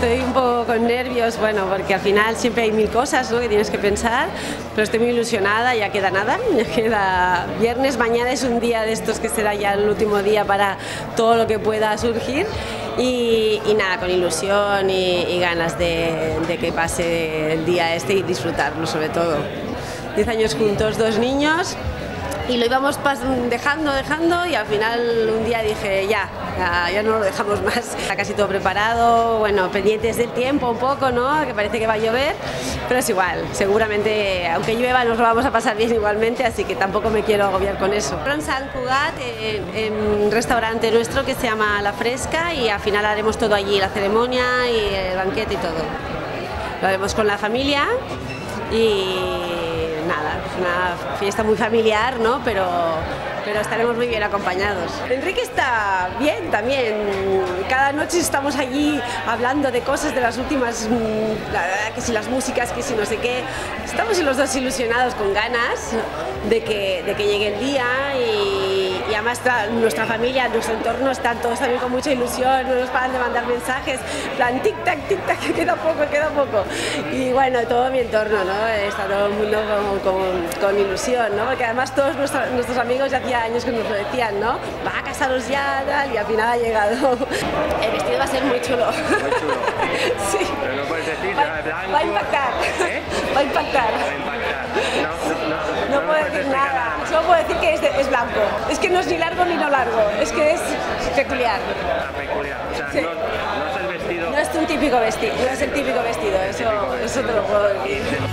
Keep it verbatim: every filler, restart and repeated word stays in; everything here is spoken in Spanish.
estoy un poco con nervios, bueno, porque al final siempre hay mil cosas, ¿no?, que tienes que pensar, pero estoy muy ilusionada, ya queda nada, ya queda viernes, mañana es un día de estos que será ya el último día para todo lo que pueda surgir. Y, y nada, con ilusión y, y ganas de, de que pase el día este y disfrutarlo sobre todo. Diez años juntos, dos niños, y lo íbamos dejando, dejando, y al final un día dije ya, ya, ya no lo dejamos más. Está casi todo preparado, bueno, pendientes del tiempo un poco, ¿no?, que parece que va a llover, pero es igual, seguramente, aunque llueva nos lo vamos a pasar bien igualmente, así que tampoco me quiero agobiar con eso. Hem jugat en un restaurante nuestro que se llama La Fresca, y al final haremos todo allí, la ceremonia y el banquete y todo. Lo haremos con la familia y... nada, es una fiesta muy familiar, ¿no?, pero, pero estaremos muy bien acompañados. Enrique está bien también, cada noche estamos allí hablando de cosas de las últimas, que si las músicas, que si no sé qué. Estamos los dos ilusionados, con ganas de que, de que llegue el día, y, y además nuestra familia, nuestro entorno están todos también con mucha ilusión, no nos paran de mandar mensajes, plan tic tac, tic tac, que queda poco, queda poco. Y bueno, todo mi entorno, ¿no?, está todo el mundo como Con, con ilusión, ¿no?, porque además todos nuestro, nuestros amigos ya hacía años que nos lo decían, ¿no?, va a casaros ya, tal, y al final ha llegado. El vestido va a ser muy chulo. Muy chulo. Sí. Pero no puedes decir nada, blanco. Va a impactar. ¿Eh? Va a impactar. Va a impactar. No, no, no, no, no, no puedo decir nada. nada. Solo puedo decir que es, de, es blanco. Es que no es ni largo ni no largo. Es que es peculiar. Ah, peculiar. O sea, sí. no, no es el vestido. No es un típico vestido. No es el típico vestido. Eso, típico vestido. Eso te lo puedo decir.